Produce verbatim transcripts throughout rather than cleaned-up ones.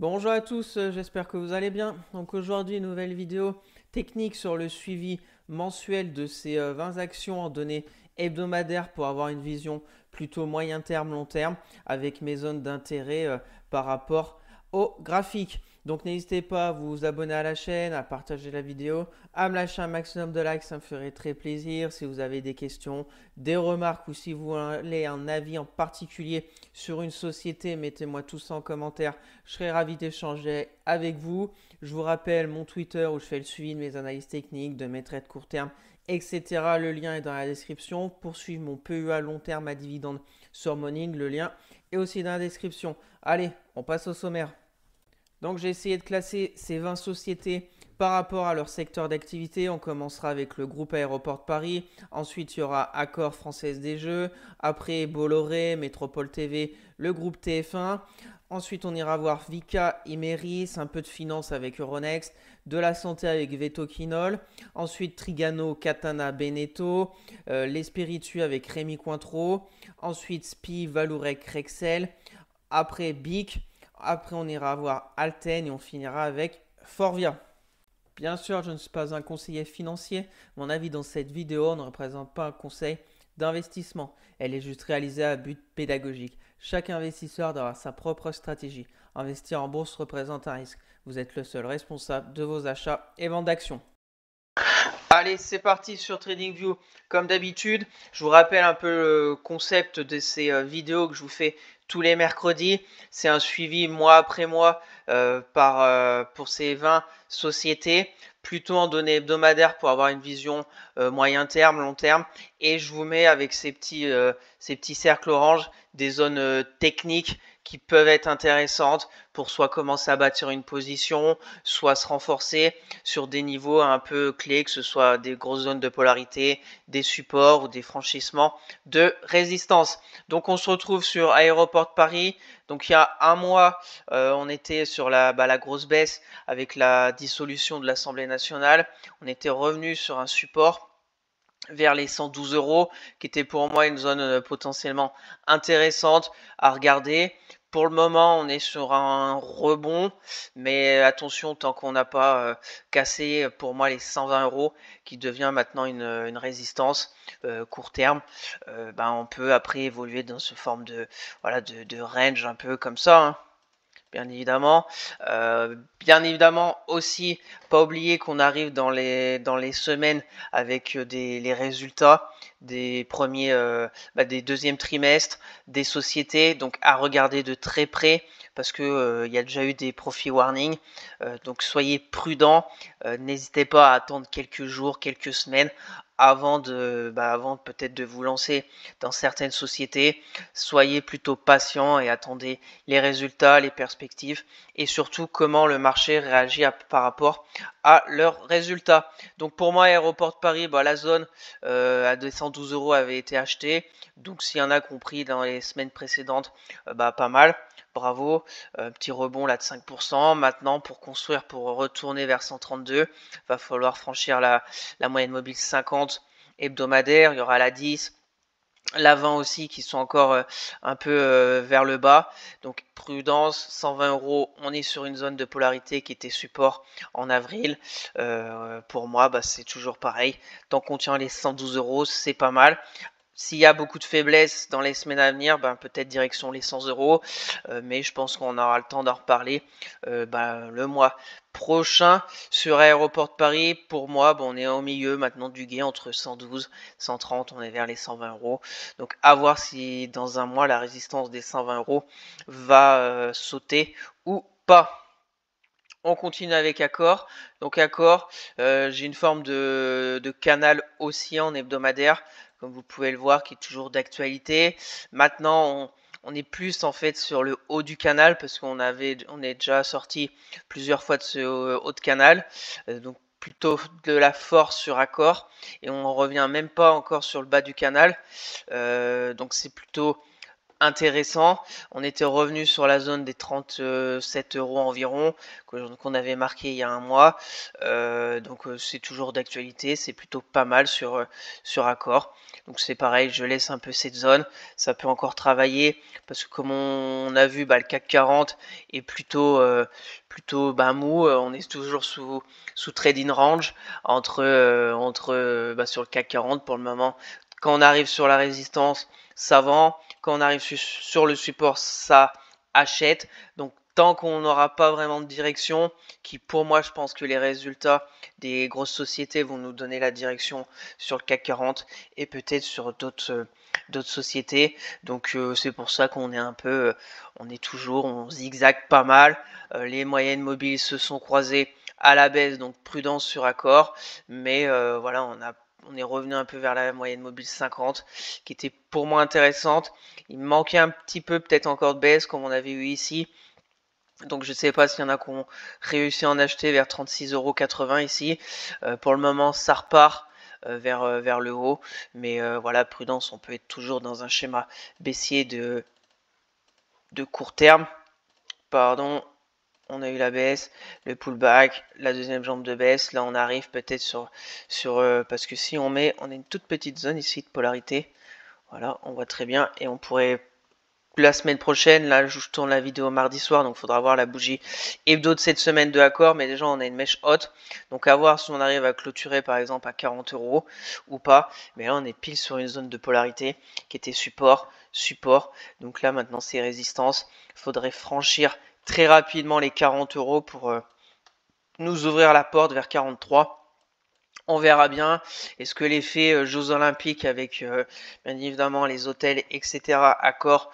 Bonjour à tous, j'espère que vous allez bien. Donc aujourd'hui, une nouvelle vidéo technique sur le suivi mensuel de ces vingt actions en données hebdomadaires pour avoir une vision plutôt moyen terme, long terme avec mes zones d'intérêt par rapport au graphique. Donc n'hésitez pas à vous abonner à la chaîne, à partager la vidéo, à me lâcher un maximum de likes, ça me ferait très plaisir. Si vous avez des questions, des remarques ou si vous voulez un avis en particulier sur une société, mettez-moi tout ça en commentaire. Je serai ravi d'échanger avec vous. Je vous rappelle mon Twitter où je fais le suivi de mes analyses techniques, de mes trades court terme, et cetera. Le lien est dans la description. Pour suivre mon P E A long terme à dividendes sur Moning, le lien est aussi dans la description. Allez, on passe au sommaire. Donc j'ai essayé de classer ces vingt sociétés par rapport à leur secteur d'activité. On commencera avec le groupe Aéroport Paris, ensuite il y aura Accor, Française des Jeux, après Bolloré, Métropole T V, le groupe T F un. Ensuite on ira voir Vicat, Imerys, un peu de finance avec Euronext, de la santé avec Vetoquinol, ensuite Trigano, Catana, Beneteau, euh, les spiritueux avec Rémy Cointreau, ensuite S P I E, Vallourec, Rexel, après B I C. Après, on ira voir Alten et on finira avec Forvia. Bien sûr, je ne suis pas un conseiller financier. Mon avis dans cette vidéo ne représente pas un conseil d'investissement. Elle est juste réalisée à but pédagogique. Chaque investisseur doit avoir sa propre stratégie. Investir en bourse représente un risque. Vous êtes le seul responsable de vos achats et ventes d'actions. Allez, c'est parti sur TradingView. Comme d'habitude, je vous rappelle un peu le concept de ces vidéos que je vous fais tous les mercredis. C'est un suivi mois après mois euh, par, euh, pour ces vingt sociétés, plutôt en données hebdomadaires pour avoir une vision euh, moyen terme, long terme. Et je vous mets avec ces petits, euh, ces petits cercles orange des zones euh, techniques qui peuvent être intéressantes pour soit commencer à bâtir une position, soit se renforcer sur des niveaux un peu clés, que ce soit des grosses zones de polarité, des supports ou des franchissements de résistance. Donc on se retrouve sur Aéroport Paris. Donc il y a un mois, euh, on était sur la, bah, la grosse baisse avec la dissolution de l'Assemblée nationale. On était revenu sur un support vers les cent douze euros, qui était pour moi une zone potentiellement intéressante à regarder. Pour le moment, on est sur un rebond, mais attention, tant qu'on n'a pas euh, cassé pour moi les cent vingt euros, qui devient maintenant une, une résistance euh, court terme, euh, ben, on peut après évoluer dans ce forme de, voilà, de, de range un peu comme ça, hein. Bien évidemment, euh, bien évidemment aussi, pas oublier qu'on arrive dans les, dans les semaines avec des, les résultats des premiers, euh, bah, des deuxièmes trimestres des sociétés, donc à regarder de très près parce que euh, y a déjà eu des profit warning, euh, donc soyez prudents, euh, n'hésitez pas à attendre quelques jours, quelques semaines avant de, bah, avant peut-être de vous lancer dans certaines sociétés. Soyez plutôt patient et attendez les résultats, les perspectives et surtout comment le marché réagit à, par rapport à leurs résultats. Donc pour moi, Aéroport de Paris, bah, la zone euh, à deux cent douze euros avait été achetée. Donc s'il y en a compris dans les semaines précédentes, euh, bah, pas mal. Bravo, euh, petit rebond là de cinq pour cent. Maintenant, pour construire, pour retourner vers cent trente-deux, va falloir franchir la, la moyenne mobile cinquante hebdomadaire. Il y aura la dix, la vingt aussi qui sont encore euh, un peu euh, vers le bas. Donc prudence, cent vingt euros, on est sur une zone de polarité qui était support en avril. Euh, pour moi, bah, c'est toujours pareil. Tant qu'on tient les cent douze euros, c'est pas mal. S'il y a beaucoup de faiblesse dans les semaines à venir, ben peut-être direction les cent euros. Euh, mais je pense qu'on aura le temps d'en reparler euh, ben, le mois prochain. Sur Aéroport de Paris, pour moi, ben, on est au milieu maintenant du guet entre cent douze, cent trente. On est vers les cent vingt euros. Donc à voir si dans un mois, la résistance des cent vingt euros va euh, sauter ou pas. On continue avec Accor. Donc Accor, euh, j'ai une forme de, de canal oscillant hebdomadaire, comme vous pouvez le voir, qui est toujours d'actualité. Maintenant, on, on est plus en fait sur le haut du canal, parce qu'on avait, on est déjà sorti plusieurs fois de ce haut de canal. Euh, donc plutôt de la force sur Accor. Et on ne revient même pas encore sur le bas du canal. Euh, donc c'est plutôt intéressant. On était revenu sur la zone des trente-sept euros environ qu'on avait marqué il y a un mois. Euh, donc c'est toujours d'actualité, c'est plutôt pas mal sur, sur Accor. Donc c'est pareil, je laisse un peu cette zone. Ça peut encore travailler parce que comme on a vu, bah, le CAC quarante est plutôt, euh, plutôt bah, mou. On est toujours sous, sous trading range entre, euh, entre bah, sur le CAC quarante pour le moment. Quand on arrive sur la résistance, ça vend. Quand on arrive sur le support, ça achète. Donc, tant qu'on n'aura pas vraiment de direction, qui pour moi, je pense que les résultats des grosses sociétés vont nous donner la direction sur le CAC quarante et peut-être sur d'autres d'autres sociétés. Donc, euh, c'est pour ça qu'on est un peu, on est toujours, on zigzague pas mal. Euh, les moyennes mobiles se sont croisées à la baisse, donc prudence sur Accor. Mais euh, voilà, on a On est revenu un peu vers la moyenne mobile cinquante qui était pour moi intéressante. Il manquait un petit peu peut-être encore de baisse comme on avait eu ici. Donc je ne sais pas s'il y en a qui ont réussi à en acheter vers trente-six euros quatre-vingts ici. Euh, pour le moment ça repart euh, vers, euh, vers le haut. Mais euh, voilà, prudence, on peut être toujours dans un schéma baissier de, de court terme. Pardon. On a eu la baisse, le pullback, la deuxième jambe de baisse. Là, on arrive peut-être sur... sur euh, parce que si on met... On a une toute petite zone ici de polarité. Voilà, on voit très bien. Et on pourrait... La semaine prochaine, là, je tourne la vidéo mardi soir. Donc, il faudra voir la bougie hebdo de cette semaine de Accor. Mais déjà, on a une mèche haute. Donc, à voir si on arrive à clôturer, par exemple, à quarante euros ou pas. Mais là, on est pile sur une zone de polarité qui était support, support. Donc là, maintenant, c'est résistance. Il faudrait franchir... très rapidement les quarante euros pour euh, nous ouvrir la porte vers quarante-trois. On verra bien. Est-ce que l'effet euh, Jeux Olympiques avec euh, bien évidemment les hôtels, et cetera Accor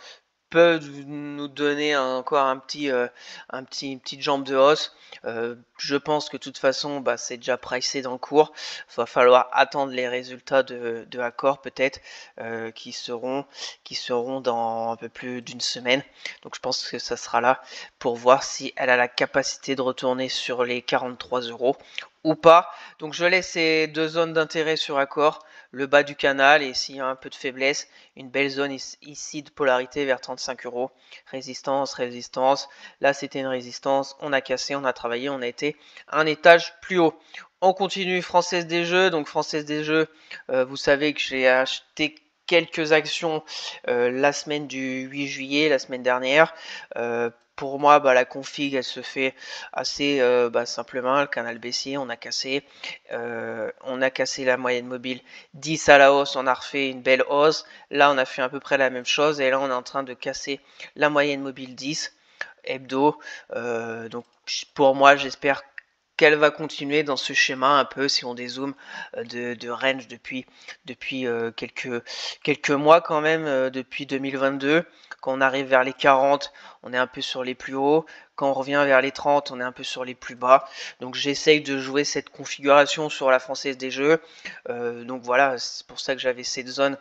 peut nous donner un, encore un petit, euh, un petit, une petite jambe de hausse. Euh, je pense que de toute façon, bah, c'est déjà pricé dans le cours. Il va falloir attendre les résultats de, de Accor peut-être, euh, qui seront, qui seront dans un peu plus d'une semaine. Donc je pense que ça sera là pour voir si elle a la capacité de retourner sur les quarante-trois euros ou pas. Donc je laisse ces deux zones d'intérêt sur Accor. Le bas du canal, et s'il y a un peu de faiblesse, une belle zone ici de polarité vers trente-cinq euros. Résistance, résistance. Là, c'était une résistance. On a cassé, on a travaillé, on a été un étage plus haut. On continue Française des Jeux. Donc, Française des Jeux, euh, vous savez que j'ai acheté quelques actions euh, la semaine du huit juillet, la semaine dernière. Euh, Pour moi, bah, la config, elle se fait assez euh, bah, simplement. Le canal baissier, on a cassé. Euh, on a cassé la moyenne mobile dix à la hausse. On a refait une belle hausse. Là, on a fait à peu près la même chose. Et là, on est en train de casser la moyenne mobile dix hebdo. Euh, donc, pour moi, j'espère qu'elle va continuer dans ce schéma un peu, si on dézoome, de, de range depuis, depuis euh, quelques, quelques mois quand même, euh, depuis deux mille vingt-deux. Quand on arrive vers les quarante, on est un peu sur les plus hauts. Quand on revient vers les trente, on est un peu sur les plus bas. Donc j'essaye de jouer cette configuration sur la Française des Jeux. Euh, donc voilà, c'est pour ça que j'avais cette zone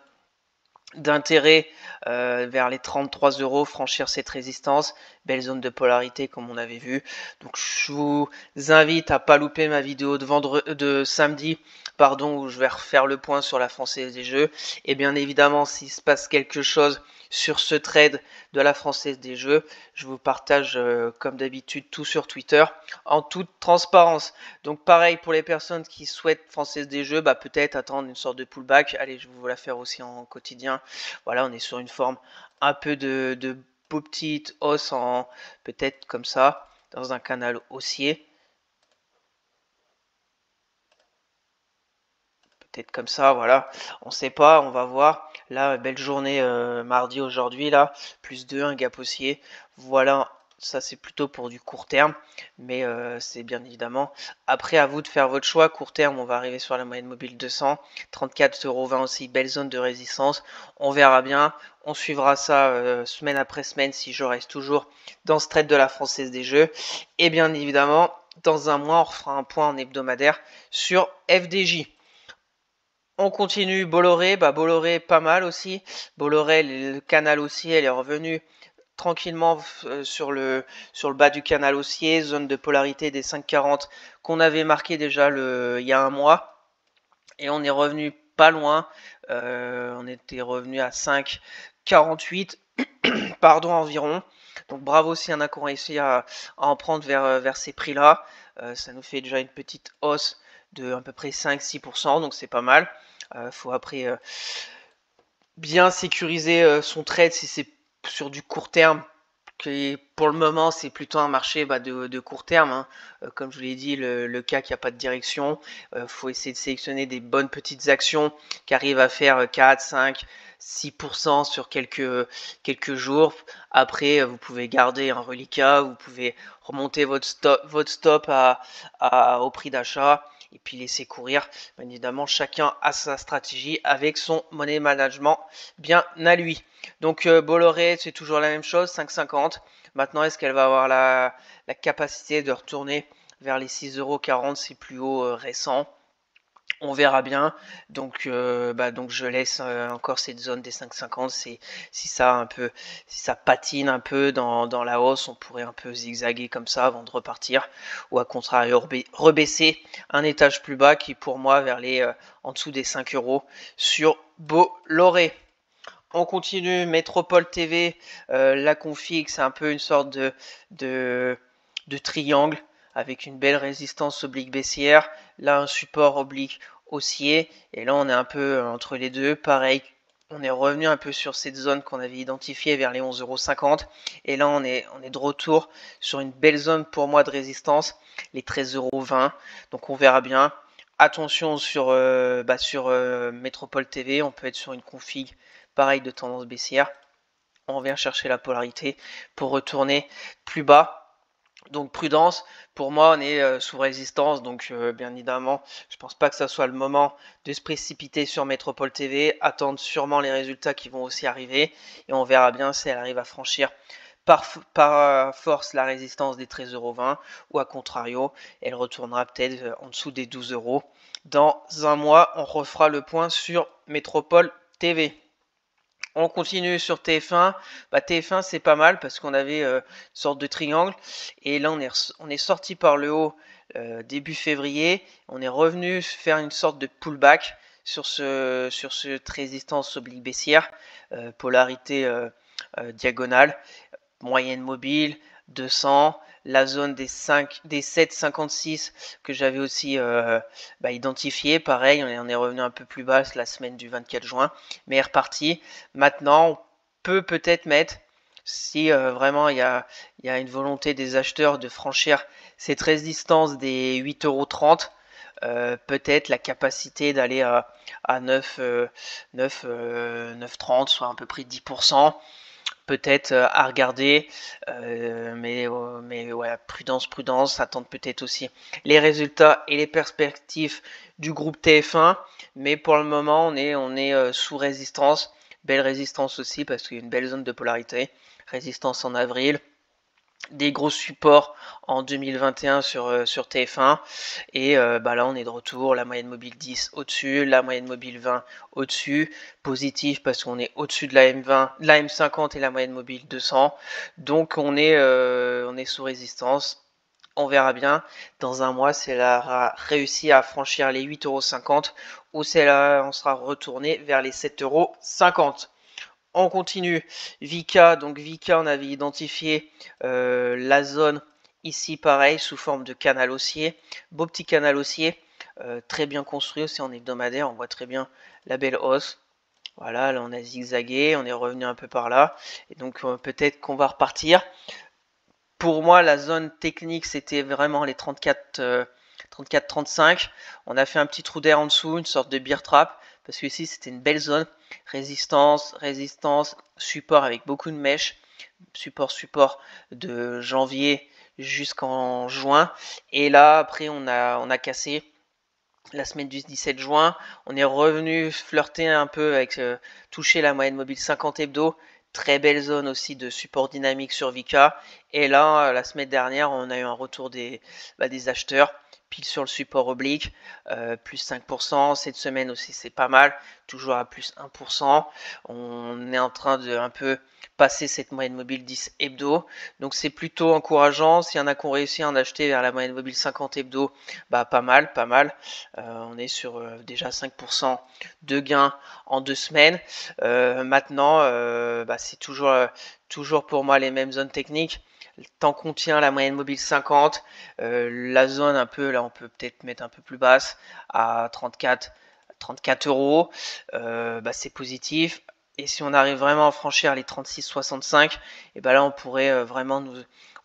d'intérêt euh, vers les trente-trois euros, franchir cette résistance, belle zone de polarité comme on avait vu. Donc je vous invite à pas louper ma vidéo de vendredi, de samedi, pardon, où je vais refaire le point sur la Française des Jeux. Et bien évidemment, s'il se passe quelque chose sur ce trade de la Française des Jeux, je vous partage euh, comme d'habitude tout sur Twitter en toute transparence. Donc pareil pour les personnes qui souhaitent Française des Jeux, bah, peut-être attendre une sorte de pullback. Allez, je vais la faire aussi en quotidien. Voilà, on est sur une forme un peu de, de beau petite hausse en peut-être comme ça dans un canal haussier. Peut-être comme ça, voilà, on sait pas, on va voir. Là, belle journée euh, mardi aujourd'hui, là, plus deux, un gap haussier. Voilà, ça c'est plutôt pour du court terme, mais euh, c'est bien évidemment après à vous de faire votre choix. Court terme, on va arriver sur la moyenne mobile deux cents, trente-quatre euros vingt aussi, belle zone de résistance. On verra bien, on suivra ça euh, semaine après semaine si je reste toujours dans ce trade de la Française des Jeux. Et bien évidemment, dans un mois, on refera un point en hebdomadaire sur F D J. On continue, Bolloré, bah Bolloré pas mal aussi, Bolloré, le canal haussier, elle est revenue tranquillement sur le, sur le bas du canal haussier, zone de polarité des cinq quarante qu'on avait marqué déjà le, il y a un mois, et on est revenu pas loin, euh, on était revenu à cinq quarante-huit, pardon, environ. Donc bravo si un Accor a réussi à, à en prendre vers, vers ces prix-là. Euh, ça nous fait déjà une petite hausse de à peu près cinq à six pour cent, donc c'est pas mal. Il euh, faut après euh, bien sécuriser euh, son trade si c'est sur du court terme. Que pour le moment, c'est plutôt un marché bah, de, de court terme. Hein. Euh, comme je vous l'ai dit, le, le C A C, il n'y a pas de direction. Il euh, faut essayer de sélectionner des bonnes petites actions qui arrivent à faire quatre, cinq, six pour cent sur quelques, quelques jours. Après, vous pouvez garder un reliquat, vous pouvez remonter votre stop, votre stop à, à, au prix d'achat et puis laisser courir. Bien évidemment, chacun a sa stratégie avec son money management bien à lui. Donc euh, Bolloré, c'est toujours la même chose, cinq cinquante. Maintenant, est-ce qu'elle va avoir la, la capacité de retourner vers les six euros quarante, c'est plus haut euh, récent? On verra bien. Donc, euh, bah, donc je laisse euh, encore cette zone des cinq cinquante. Si ça un peu, si ça patine un peu dans, dans la hausse, on pourrait un peu zigzaguer comme ça avant de repartir, ou à contrario rebaisser un étage plus bas qui pour moi vers les euh, en dessous des cinq euros sur Bolloré. On continue. Métropole T V, euh, la config, c'est un peu une sorte de, de, de triangle avec une belle résistance oblique baissière, là un support oblique haussier, et là on est un peu entre les deux. Pareil, on est revenu un peu sur cette zone qu'on avait identifiée vers les onze euros cinquante, et là on est, on est de retour sur une belle zone pour moi de résistance, les treize euros vingt, donc on verra bien. Attention sur, euh, bah sur euh, Métropole T V, on peut être sur une config pareil de tendance baissière, on vient chercher la polarité pour retourner plus bas. Donc prudence, pour moi on est euh, sous résistance, donc euh, bien évidemment je pense pas que ça soit le moment de se précipiter sur Métropole T V, attendre sûrement les résultats qui vont aussi arriver et on verra bien si elle arrive à franchir par, par euh, force la résistance des treize euros vingt ou à contrario elle retournera peut-être en dessous des douze euros. Dans un mois on refera le point sur Métropole T V. On continue sur T F un. Bah, T F un, c'est pas mal parce qu'on avait euh, une sorte de triangle. Et là, on est, on est sorti par le haut euh, début février. On est revenu faire une sorte de pullback sur ce, sur cette résistance oblique baissière. Euh, polarité euh, euh, diagonale, moyenne mobile, deux cents. La zone des, des sept cinquante-six que j'avais aussi euh, bah, identifiée. Pareil, on est, on est revenu un peu plus bas la semaine du vingt-quatre juin, mais est reparti. Maintenant, on peut peut-être mettre, si euh, vraiment il y a, y a une volonté des acheteurs de franchir cette résistance des huit euros trente, euh, peut-être la capacité d'aller à, à neuf trente, soit à peu près dix pour cent. Peut-être à regarder, euh, mais, euh, mais ouais, prudence, prudence, attendre peut-être aussi les résultats et les perspectives du groupe T F un. Mais pour le moment, on est, on est euh, sous résistance, belle résistance aussi parce qu'il y a une belle zone de polarité, résistance en avril, des gros supports en deux mille vingt et un sur, euh, sur T F un. Et euh, bah là, on est de retour, la moyenne mobile dix au-dessus, la moyenne mobile vingt au-dessus. Positif parce qu'on est au-dessus de la M vingt, la M cinquante et la moyenne mobile deux cents. Donc, on est, euh, on est sous résistance. On verra bien. Dans un mois, si elle a réussi à franchir les huit euros cinquante ou si elle a, on sera retourné vers les sept euros cinquante. On continue. Vicat, donc Vicat, on avait identifié euh, la zone ici, pareil, sous forme de canal haussier. Beau petit canal haussier, euh, très bien construit aussi en hebdomadaire. On voit très bien la belle hausse. Voilà, là on a zigzagué, on est revenu un peu par là. Et donc euh, peut-être qu'on va repartir. Pour moi, la zone technique, c'était vraiment les trente-quatre trente-cinq. Euh, on a fait un petit trou d'air en dessous, une sorte de bear trap. Parce que ici, c'était une belle zone. Résistance, résistance, support avec beaucoup de mèches. Support, support de janvier jusqu'en juin. Et là, après, on a, on a cassé la semaine du dix-sept juin. On est revenu flirter un peu avec euh, toucher la moyenne mobile cinquante hebdo. Très belle zone aussi de support dynamique sur Vicat. Et là, la semaine dernière, on a eu un retour des, bah, des acheteurs. pile sur le support oblique, euh, plus cinq pour cent, cette semaine aussi c'est pas mal, toujours à plus un pour cent, on est en train de un peu passer cette moyenne mobile dix hebdo, donc c'est plutôt encourageant. S'il y en a qui ont réussi à en acheter vers la moyenne mobile cinquante hebdo, bah pas mal, pas mal, euh, on est sur euh, déjà cinq pour cent de gain en deux semaines, euh, maintenant euh, bah, c'est toujours, euh, toujours pour moi les mêmes zones techniques. Tant qu'on tient la moyenne mobile cinquante, euh, la zone un peu, là on peut peut-être mettre un peu plus basse à trente-quatre euros, euh, bah, c'est positif. Et si on arrive vraiment à franchir les trente-six soixante-cinq, et ben là on pourrait euh, vraiment nous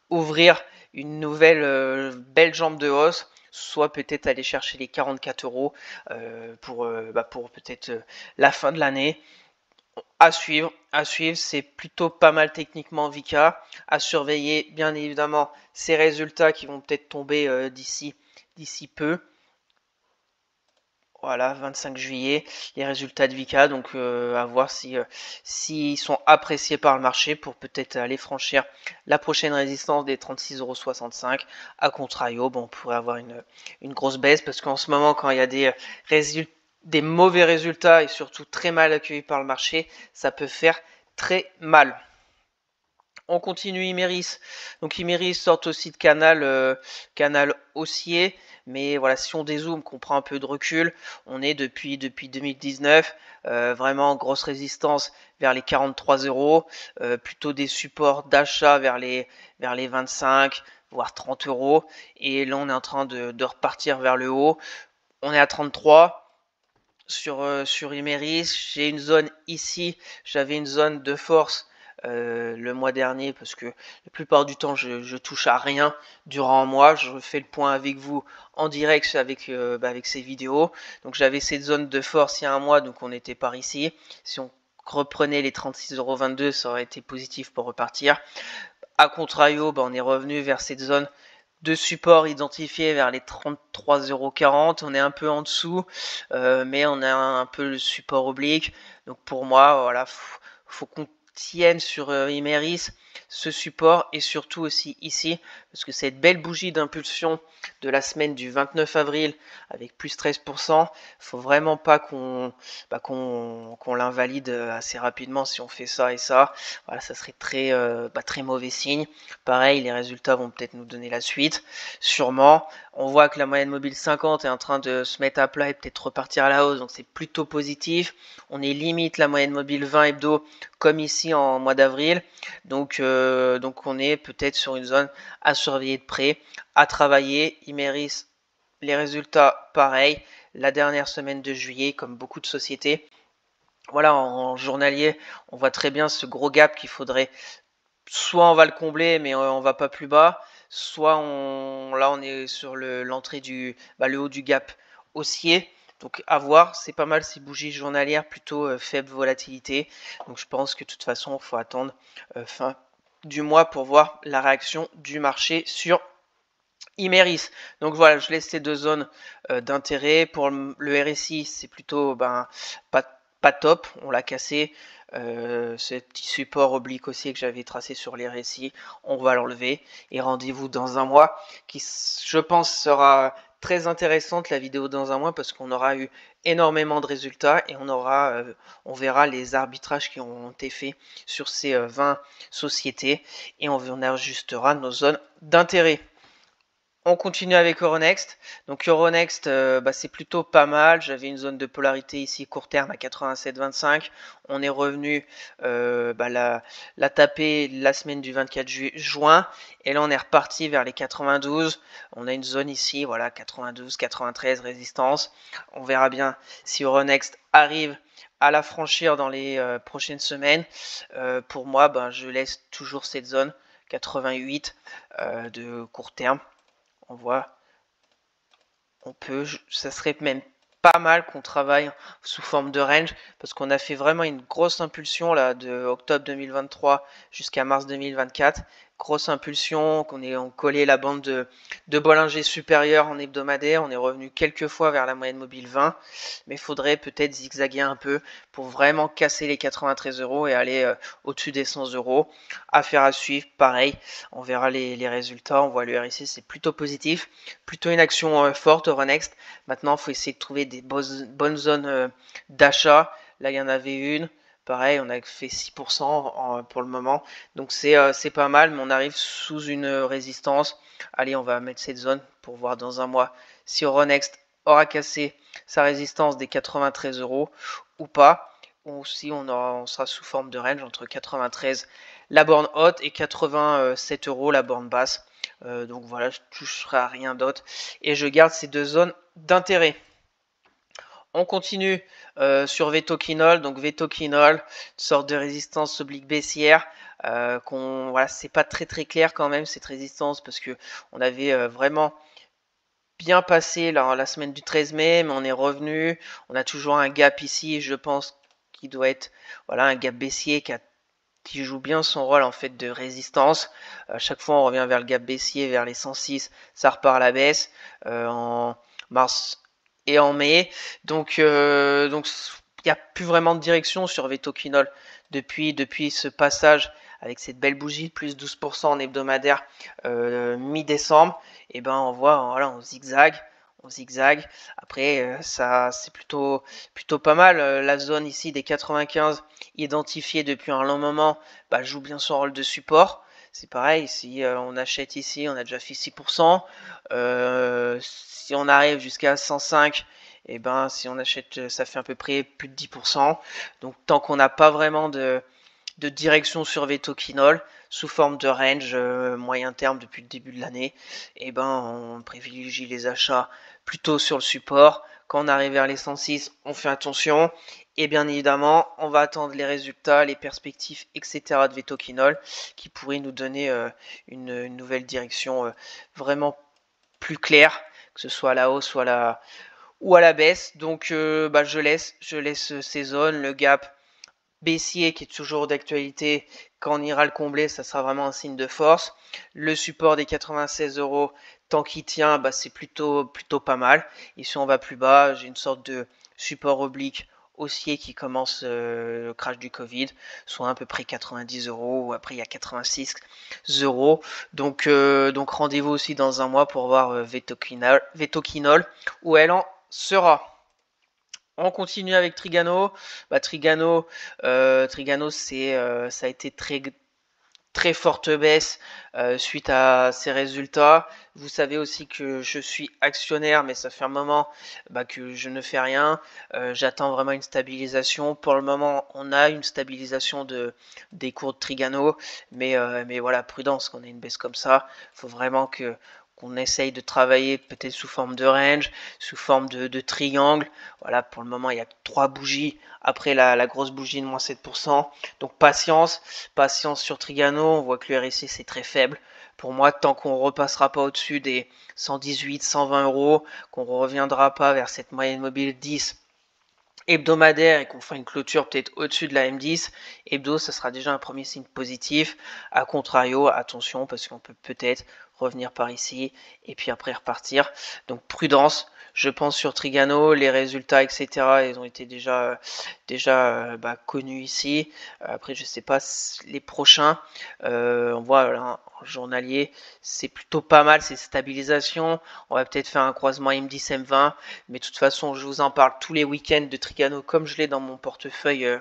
ouvrir une nouvelle euh, belle jambe de hausse, soit peut-être aller chercher les quarante-quatre euros pour, euh, bah, pour peut-être euh, la fin de l'année. À suivre, à suivre, c'est plutôt pas mal techniquement Vicat, à surveiller bien évidemment ces résultats qui vont peut-être tomber euh, d'ici d'ici peu. Voilà, vingt-cinq juillet, les résultats de Vicat, donc euh, à voir si euh, s'ils sont appréciés par le marché pour peut-être aller franchir la prochaine résistance des trente-six euros soixante-cinq. A contrario, bon, on pourrait avoir une, une grosse baisse parce qu'en ce moment, quand il y a des résultats, des mauvais résultats et surtout très mal accueillis par le marché, ça peut faire très mal. On continue Imerys. Donc Imerys sort aussi de canal, euh, canal haussier, mais voilà, si on dézoome, qu'on prend un peu de recul, on est depuis, depuis deux mille dix-neuf, euh, vraiment grosse résistance vers les quarante-trois euros, euh, plutôt des supports d'achat vers les, vers les vingt-cinq, voire trente euros, et là on est en train de, de repartir vers le haut. On est à trente-trois. Sur, euh, sur Imerys, j'ai une zone ici, j'avais une zone de force euh, le mois dernier parce que la plupart du temps je, je touche à rien durant un mois, je fais le point avec vous en direct avec, euh, bah, avec ces vidéos, donc j'avais cette zone de force il y a un mois, donc on était par ici, si on reprenait les trente-six euros vingt-deux ça aurait été positif pour repartir. A contrario, bah, on est revenu vers cette zone de support identifié vers les trente-trois euros quarante, on est un peu en dessous, euh, mais on a un, un peu le support oblique. Donc pour moi, voilà, faut, faut qu'on tienne sur euh, Imerys ce support et surtout aussi ici, parce que cette belle bougie d'impulsion de la semaine du vingt-neuf avril avec plus treize pour cent, faut vraiment pas qu'on bah, qu'on qu'on l'invalide assez rapidement. Si on fait ça et ça, voilà, ça serait très euh, bah, très mauvais signe. Pareil, les résultats vont peut-être nous donner la suite, sûrement. On voit que la moyenne mobile cinquante est en train de se mettre à plat et peut-être repartir à la hausse, donc c'est plutôt positif. On est limite la moyenne mobile vingt hebdo comme ici en mois d'avril, donc euh, donc on est peut-être sur une zone à surveiller de près, à travailler. Imerys, les résultats pareil, la dernière semaine de juillet comme beaucoup de sociétés. Voilà, en, en journalier on voit très bien ce gros gap qu'il faudrait, soit on va le combler mais on, on va pas plus bas, soit on, là on est sur l'entrée le, du bah, le haut du gap haussier. Donc à voir, c'est pas mal ces bougies journalières, plutôt euh, faible volatilité. Donc je pense que de toute façon il faut attendre euh, fin du mois pour voir la réaction du marché sur Imerys. Donc voilà, je laisse ces deux zones euh, d'intérêt. Pour le, le R S I, c'est plutôt ben, pas, pas top, on l'a cassé. Euh, ce petit support oblique aussi que j'avais tracé sur les R S I, on va l'enlever. Et rendez-vous dans un mois, qui je pense sera très intéressante, la vidéo dans un mois, parce qu'on aura eu énormément de résultats et on aura euh, on verra les arbitrages qui ont été faits sur ces euh, vingt sociétés et on, on ajustera nos zones d'intérêt. On continue avec Euronext. Donc Euronext, euh, bah, c'est plutôt pas mal. J'avais une zone de polarité ici court terme à quatre-vingt-sept vingt-cinq. On est revenu euh, bah, la, la taper la semaine du vingt-quatre juin. Et là, on est reparti vers les quatre-vingt-douze. On a une zone ici, voilà, quatre-vingt-douze quatre-vingt-treize résistance. On verra bien si Euronext arrive à la franchir dans les euh, prochaines semaines. Euh, pour moi, bah, je laisse toujours cette zone quatre-vingt-huit euh, de court terme. On voit, on peut, ça serait même pas mal qu'on travaille sous forme de range, parce qu'on a fait vraiment une grosse impulsion là de octobre deux mille vingt-trois jusqu'à mars deux mille vingt-quatre. grosse impulsion, qu'on ait collé la bande de, de Bollinger supérieure en hebdomadaire. On est revenu quelques fois vers la moyenne mobile vingt, mais il faudrait peut-être zigzaguer un peu pour vraiment casser les quatre-vingt-treize euros et aller euh, au-dessus des cent euros. Affaire à suivre, pareil, on verra les, les résultats. On voit le R S I, c'est plutôt positif, plutôt une action euh, forte Euronext. Maintenant, il faut essayer de trouver des bos, bonnes zones euh, d'achat. Là, il y en avait une. Pareil, on a fait six pour cent en, pour le moment. Donc, c'est euh, pas mal, mais on arrive sous une résistance. Allez, on va mettre cette zone pour voir dans un mois si Euronext aura cassé sa résistance des quatre-vingt-treize euros ou pas. Ou si on, aura, on sera sous forme de range entre quatre-vingt-treize, la borne haute, et quatre-vingt-sept euros, la borne basse. Euh, donc, voilà, je ne toucherai à rien d'autre. Et je garde ces deux zones d'intérêt. On continue euh, sur Vetoquinol. Donc Vetoquinol, une sorte de résistance oblique baissière. Euh, qu'on, voilà, c'est pas très très clair quand même cette résistance, parce que on avait euh, vraiment bien passé la, la semaine du treize mai, mais on est revenu. On a toujours un gap ici, je pense, qui doit être voilà un gap baissier qui a qui joue bien son rôle en fait de résistance. À euh, chaque fois on revient vers le gap baissier, vers les cent six, ça repart à la baisse euh, en mars et en mai. Donc euh, donc il n'y a plus vraiment de direction sur Vetoquinol depuis depuis ce passage avec cette belle bougie de plus douze pour cent en hebdomadaire euh, mi-décembre. Et ben on voit, voilà, on zigzague, on zigzague. Après euh, ça c'est plutôt plutôt pas mal. Euh, la zone ici des quatre-vingt-quinze identifiée depuis un long moment, bah, joue bien son rôle de support. C'est pareil, si euh, on achète ici, on a déjà fait six pour cent. Euh, si on arrive jusqu'à cent cinq, et eh ben si on achète, ça fait à peu près plus de dix pour cent. Donc tant qu'on n'a pas vraiment de, de direction sur Vetoquinol sous forme de range euh, moyen terme depuis le début de l'année, et eh ben on privilégie les achats plutôt sur le support. Quand on arrive vers les cent six, on fait attention. Et bien évidemment, on va attendre les résultats, les perspectives, et cetera de Vetoquinol, qui pourrait nous donner euh, une, une nouvelle direction euh, vraiment plus claire, que ce soit à la hausse, soit à la, ou à la baisse. Donc, euh, bah, je laisse, je laisse ces zones, le gap baissier qui est toujours d'actualité. Quand on ira le combler, ça sera vraiment un signe de force. Le support des quatre-vingt-seize euros, tant qu'il tient, bah, c'est plutôt plutôt pas mal. Et si on va plus bas, j'ai une sorte de support oblique haussier qui commence euh, le crash du Covid, soit à peu près quatre-vingt-dix euros, ou après il y a quatre-vingt-six euros. Donc, euh, donc rendez-vous aussi dans un mois pour voir euh, Vetoquinol, Vetoquinol où elle en sera. On continue avec Trigano. Bah, Trigano, euh, Trigano c'est, euh, ça a été très très forte baisse euh, suite à ces résultats. Vous savez aussi que je suis actionnaire, mais ça fait un moment bah, que je ne fais rien. Euh, j'attends vraiment une stabilisation. Pour le moment, on a une stabilisation de, des cours de Trigano, mais, euh, mais voilà, prudence, qu'on ait une baisse comme ça. Il faut vraiment que qu'on essaye de travailler peut-être sous forme de range, sous forme de, de triangle. Voilà, pour le moment, il y a trois bougies après la, la grosse bougie de moins sept pour cent. Donc patience, patience sur Trigano. On voit que le R S I, c'est très faible. Pour moi, tant qu'on repassera pas au-dessus des cent dix-huit, cent vingt euros, qu'on reviendra pas vers cette moyenne mobile dix hebdomadaire et qu'on fera une clôture peut-être au-dessus de la M dix hebdo, ça sera déjà un premier signe positif. A contrario, attention, parce qu'on peut peut-être revenir par ici et puis après repartir. Donc prudence, je pense, sur Trigano. Les résultats, etc., ils ont été déjà déjà bah, connus ici. Après, je sais pas les prochains. Euh, on voit là, en journalier, c'est plutôt pas mal ces stabilisations. On va peut-être faire un croisement M dix M vingt, mais de toute façon je vous en parle tous les week-ends de Trigano, comme je l'ai dans mon portefeuille euh,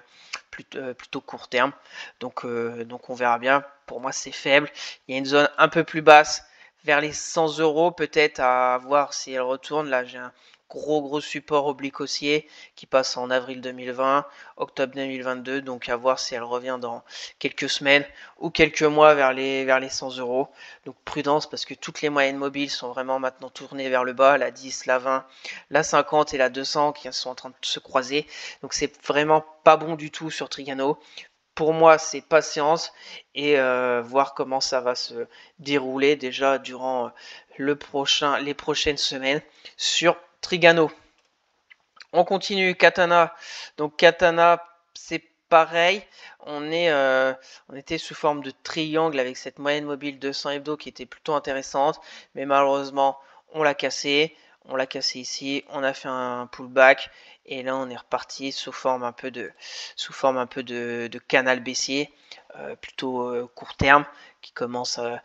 plutôt, euh, plutôt court terme. Donc euh, donc on verra bien. Pour moi, c'est faible. Il y a une zone un peu plus basse vers les cent euros, peut-être, à voir si elle retourne. Là, j'ai un gros gros support oblique haussier qui passe en avril deux mille vingt, octobre deux mille vingt-deux. Donc à voir si elle revient dans quelques semaines ou quelques mois vers les vers les cent euros. Donc prudence, parce que toutes les moyennes mobiles sont vraiment maintenant tournées vers le bas, la dix, la vingt, la cinquante et la deux cents qui sont en train de se croiser. Donc c'est vraiment pas bon du tout sur Trigano. Pour moi, c'est patience et euh, voir comment ça va se dérouler déjà durant le prochain, les prochaines semaines sur Trigano. On continue, Catana. Donc Catana, c'est pareil, on, est, euh, on était sous forme de triangle avec cette moyenne mobile deux cents hebdo qui était plutôt intéressante, mais malheureusement on l'a cassé, on l'a cassé ici, on a fait un pullback et là on est reparti sous forme un peu de, sous forme un peu de, de canal baissier, euh, plutôt euh, court terme, qui commence euh,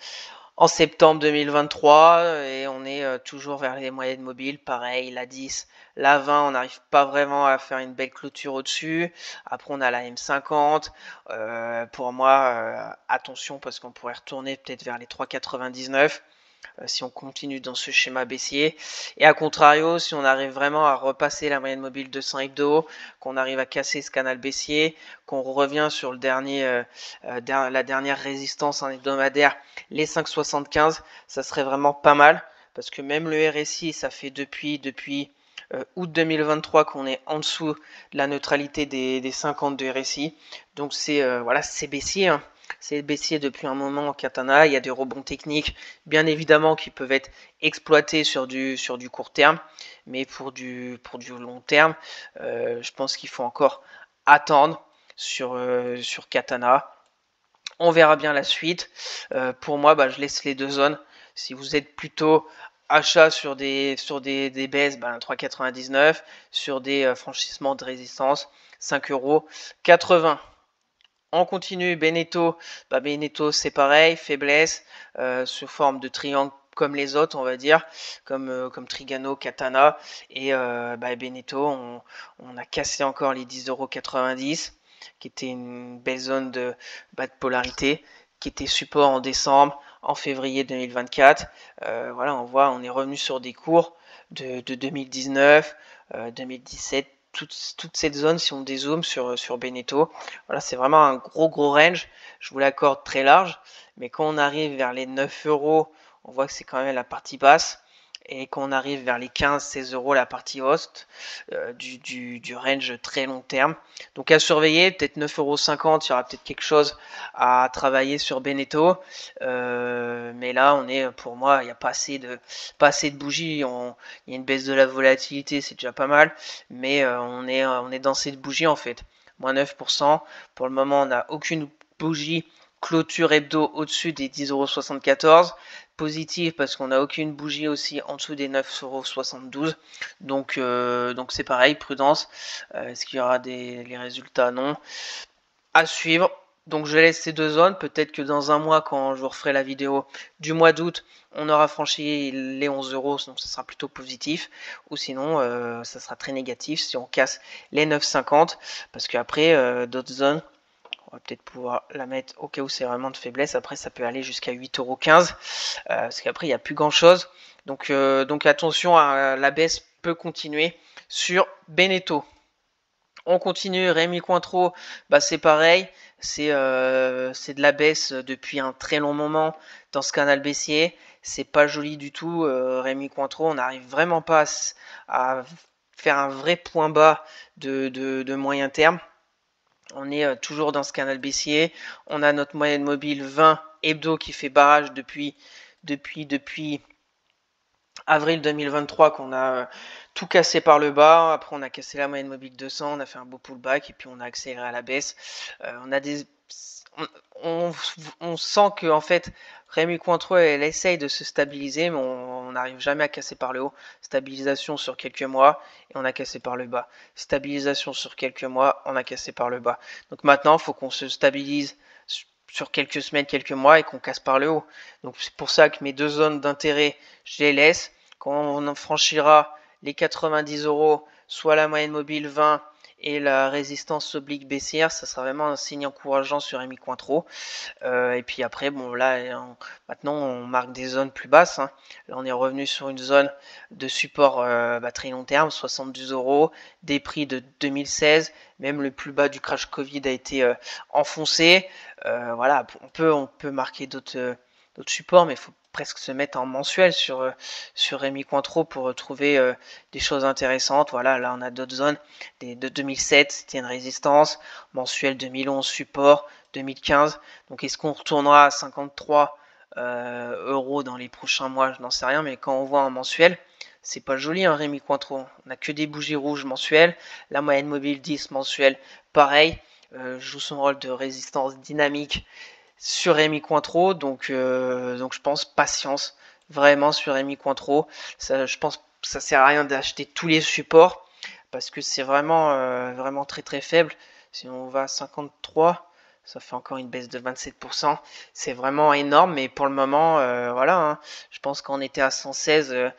en septembre deux mille vingt-trois et on est euh, toujours vers les moyennes mobiles, pareil, la dix, la vingt, on n'arrive pas vraiment à faire une belle clôture au-dessus. Après on a la M cinquante, euh, pour moi euh, attention parce qu'on pourrait retourner peut-être vers les trois quatre-vingt-dix-neuf euh, si on continue dans ce schéma baissier. Et à contrario, si on arrive vraiment à repasser la moyenne mobile deux cents hebdo, qu'on arrive à casser ce canal baissier, qu'on revient sur le dernier, euh, euh, la dernière résistance en hebdomadaire, les cinq soixante-quinze, ça serait vraiment pas mal, parce que même le R S I, ça fait depuis, depuis euh, août deux mille vingt-trois qu'on est en dessous de la neutralité des, des cinquante de R S I, donc c'est euh, voilà, c'est baissier, hein. C'est baissier depuis un moment en Catana, il y a des rebonds techniques bien évidemment qui peuvent être exploités sur du, sur du court terme, mais pour du, pour du long terme, euh, je pense qu'il faut encore attendre. Sur, euh, sur Catana, on verra bien la suite. Euh, pour moi, bah, je laisse les deux zones. Si vous êtes plutôt achat sur des, sur des, des baisses, bah, trois quatre-vingt-dix-neuf, sur des euh, franchissements de résistance, cinq euros quatre-vingts. On continue. Beneteau, bah, Beneteau c'est pareil, faiblesse euh, sous forme de triangle comme les autres, on va dire, comme, euh, comme Trigano, Catana et euh, bah, Beneteau. On, on a cassé encore les dix euros quatre-vingt-dix. Qui était une belle zone de bas de polarité, qui était support en décembre, en février deux mille vingt-quatre. Euh, voilà, on voit, on est revenu sur des cours de, de deux mille dix-neuf, euh, deux mille dix-sept, toute, toute cette zone, si on dézoome sur, sur Beneteau. Voilà, c'est vraiment un gros, gros range, je vous l'accorde, très large, mais quand on arrive vers les neuf euros, on voit que c'est quand même la partie basse, et qu'on arrive vers les quinze seize euros la partie host euh, du, du, du range très long terme. Donc à surveiller, peut-être neuf euros cinquante, il y aura peut-être quelque chose à travailler sur Beneteau. Euh, mais là, on est, pour moi, il n'y a pas assez de, pas assez de bougies. Il y a une baisse de la volatilité, c'est déjà pas mal. Mais euh, on, est, on est dans cette bougie en fait. Moins neuf pour cent. Pour le moment, on n'a aucune bougie clôture hebdo au-dessus des dix euros soixante-quatorze. Positive parce qu'on n'a aucune bougie aussi en dessous des neuf euros soixante-douze, donc euh, donc c'est pareil, prudence. Euh, est-ce qu'il y aura des les résultats? Non, à suivre. Donc je laisse ces deux zones. Peut-être que dans un mois, quand je vous referai la vidéo du mois d'août, on aura franchi les onze euros, donc ça sera plutôt positif, ou sinon euh, ça sera très négatif si on casse les neuf cinquante, parce qu'après euh, d'autres zones, on va peut-être pouvoir la mettre au cas où c'est vraiment de faiblesse. Après, ça peut aller jusqu'à huit euros quinze, euh, parce qu'après, il n'y a plus grand-chose. Donc, euh, donc attention, à la baisse peut continuer sur Beneteau. On continue. Rémy Cointreau, bah, c'est pareil. C'est euh, de la baisse depuis un très long moment dans ce canal baissier. C'est pas joli du tout. Euh, Rémy Cointreau, on n'arrive vraiment pas à, à faire un vrai point bas de, de, de moyen terme. On est toujours dans ce canal baissier. On a notre moyenne mobile vingt hebdo qui fait barrage depuis, depuis, depuis avril deux mille vingt-trois, qu'on a tout cassé par le bas. Après, on a cassé la moyenne mobile deux cents, on a fait un beau pullback et puis on a accéléré à la baisse. Euh, on a des... On, on sent que en fait Rémy Cointreau, elle essaye de se stabiliser, mais on n'arrive jamais à casser par le haut. Stabilisation sur quelques mois et on a cassé par le bas. Stabilisation sur quelques mois, on a cassé par le bas. Donc maintenant, il faut qu'on se stabilise sur quelques semaines, quelques mois et qu'on casse par le haut. Donc c'est pour ça que mes deux zones d'intérêt, je les laisse. Quand on franchira les quatre-vingt-dix euros, soit la moyenne mobile vingt et la résistance oblique baissière, ça sera vraiment un signe encourageant sur Rémy Cointreau. Euh, et puis après, bon là, on, maintenant on marque des zones plus basses. Hein. Là, on est revenu sur une zone de support euh, bah, très long terme, soixante-douze euros, des prix de deux mille seize. Même le plus bas du crash Covid a été euh, enfoncé. Euh, voilà, on peut, on peut marquer d'autres euh, d'autres supports, mais il faut presque se mettre en mensuel sur, sur Rémy Cointreau pour trouver euh, des choses intéressantes. Voilà, là on a d'autres zones, des, de deux mille sept, c'était une résistance, mensuel deux mille onze, support, deux mille quinze. Donc est-ce qu'on retournera à cinquante-trois euh, euros dans les prochains mois? Je n'en sais rien, mais quand on voit un mensuel, c'est pas joli, hein, Rémy Cointreau. On n'a que des bougies rouges mensuelles, la moyenne mobile dix mensuelle, pareil. euh, joue son rôle de résistance dynamique sur Rémy Cointreau, donc, euh, donc je pense patience vraiment sur Rémy Cointreau. Ça, je pense que ça sert à rien d'acheter tous les supports parce que c'est vraiment, euh, vraiment très très faible. Si on va à cinquante-trois, ça fait encore une baisse de vingt-sept pour cent. C'est vraiment énorme, mais pour le moment, euh, voilà. Hein, je pense qu'on était à cent seize, euh,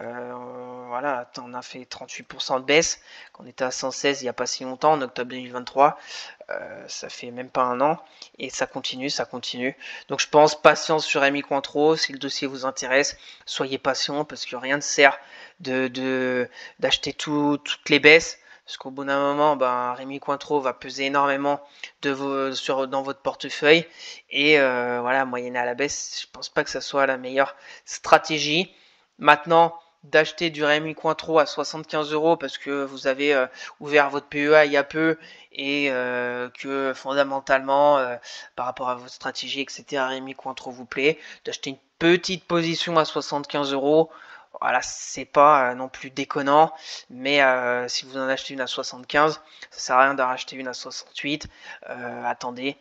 euh, voilà, on a fait trente-huit pour cent de baisse. Qu'on était à cent seize il n'y a pas si longtemps, en octobre deux mille vingt-trois. Euh, ça fait même pas un an. Et ça continue, ça continue. Donc je pense, patience sur Rémy Cointreau. Si le dossier vous intéresse, soyez patient, parce que rien ne sert de, de, d'acheter tout, toutes les baisses. Parce qu'au bout d'un moment, ben, Rémy Cointreau va peser énormément de vos, sur, dans votre portefeuille. Et euh, voilà, moyennée à la baisse, je ne pense pas que ça soit la meilleure stratégie. Maintenant, d'acheter du Rémy Cointreau à soixante-quinze euros parce que vous avez euh, ouvert votre P E A il y a peu et euh, que fondamentalement, euh, par rapport à votre stratégie, et cetera, Rémy Cointreau vous plaît, d'acheter une petite position à soixante-quinze euros. Voilà, c'est pas non plus déconnant, mais euh, si vous en achetez une à soixante-quinze, ça sert à rien d'en racheter une à soixante-huit. Euh, attendez,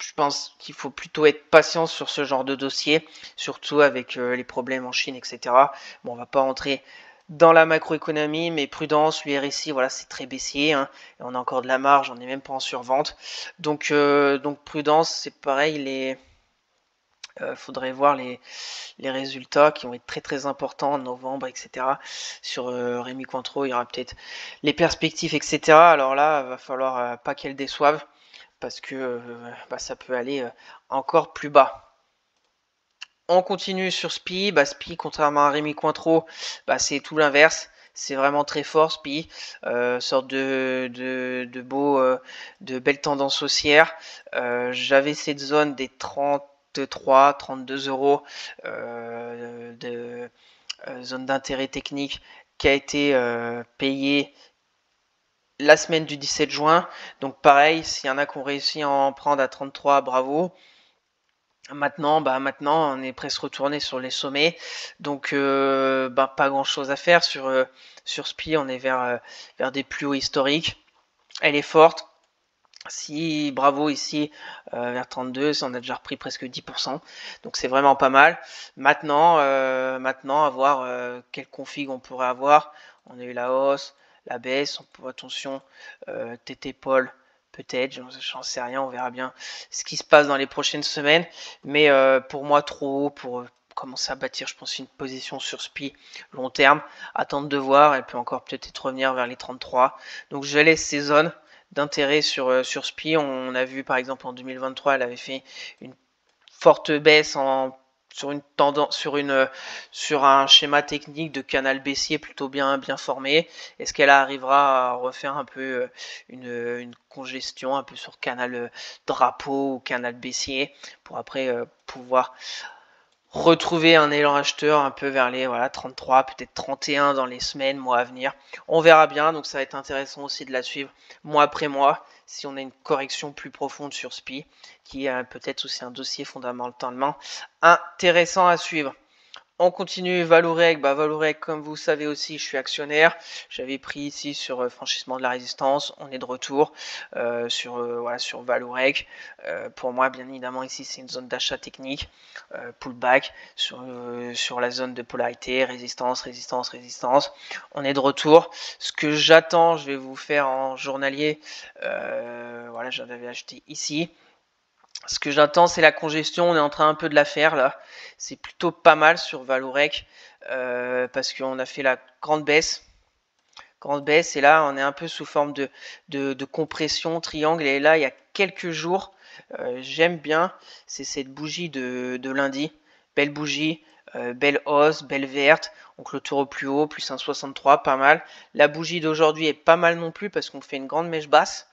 je pense qu'il faut plutôt être patient sur ce genre de dossier, surtout avec euh, les problèmes en Chine, et cetera. Bon, on va pas rentrer dans la macroéconomie, mais prudence, le R S I, voilà, c'est très baissier, hein, et on a encore de la marge, on n'est même pas en survente. Donc, euh, donc prudence, c'est pareil, les... Euh, faudrait voir les, les résultats qui vont être très très importants en novembre, et cetera. Sur euh, Rémy Cointreau, il y aura peut-être les perspectives, et cetera. Alors là, il va falloir euh, pas qu'elles déçoivent, parce que euh, bah, ça peut aller euh, encore plus bas. On continue sur S P I E. Bah, S P I E, contrairement à Rémy Cointreau, bah, c'est tout l'inverse. C'est vraiment très fort, S P I E, euh, sorte de, de, de, beau, euh, de belle tendance haussière. Euh, J'avais cette zone des trente-trois, trente-deux euros euh, de euh, zone d'intérêt technique qui a été euh, payée la semaine du dix-sept juin. Donc pareil, s'il y en a qui ont réussi à en prendre à trente-trois, bravo. Maintenant, bah maintenant, on est presque retourné sur les sommets, donc euh, bah, pas grand chose à faire sur, euh, sur S P I E. On est vers, euh, vers des plus hauts historiques. Elle est forte. Si bravo ici euh, vers trente-deux, on a déjà repris presque dix pour cent, donc c'est vraiment pas mal. Maintenant, euh, maintenant à voir euh, quelle config on pourrait avoir. On a eu la hausse, la baisse, on peut, attention, euh, T T Paul peut-être, j'en sais rien, on verra bien ce qui se passe dans les prochaines semaines. Mais euh, pour moi, trop haut pour commencer à bâtir, je pense, une position sur S P I E long terme. Attendre de voir, elle peut encore peut-être revenir vers les trente-trois, donc je laisse ces zones d'intérêt sur, sur S P I E. On a vu par exemple en deux mille vingt-trois, elle avait fait une forte baisse en, sur, une tendance, sur, une, sur un schéma technique de canal baissier plutôt bien, bien formé. Est-ce qu'elle arrivera à refaire un peu une, une congestion un peu sur canal drapeau ou canal baissier pour après euh, pouvoir retrouver un élan acheteur un peu vers les voilà, trente-trois, peut-être trente et un dans les semaines, mois à venir. On verra bien, donc ça va être intéressant aussi de la suivre mois après mois, si on a une correction plus profonde sur S P I E, qui est peut-être aussi un dossier fondamentalement intéressant à suivre. On continue, Vallourec. Bah, Vallourec, comme vous savez aussi, je suis actionnaire. J'avais pris ici sur euh, franchissement de la résistance. On est de retour euh, sur, euh, voilà, sur Vallourec. Euh, pour moi, bien évidemment, ici, c'est une zone d'achat technique, euh, pullback, sur, euh, sur la zone de polarité, résistance, résistance, résistance. On est de retour. Ce que j'attends, je vais vous faire en journalier. Euh, voilà, j'en avais acheté ici. Ce que j'attends, c'est la congestion. On est en train un peu de la faire là. C'est plutôt pas mal sur Vallourec euh, parce qu'on a fait la grande baisse. Grande baisse, et là on est un peu sous forme de, de, de compression, triangle. Et là, il y a quelques jours, euh, j'aime bien, c'est cette bougie de, de lundi. Belle bougie, euh, belle hausse, belle verte. On clôture au plus haut, plus un virgule soixante-trois, pas mal. La bougie d'aujourd'hui est pas mal non plus parce qu'on fait une grande mèche basse.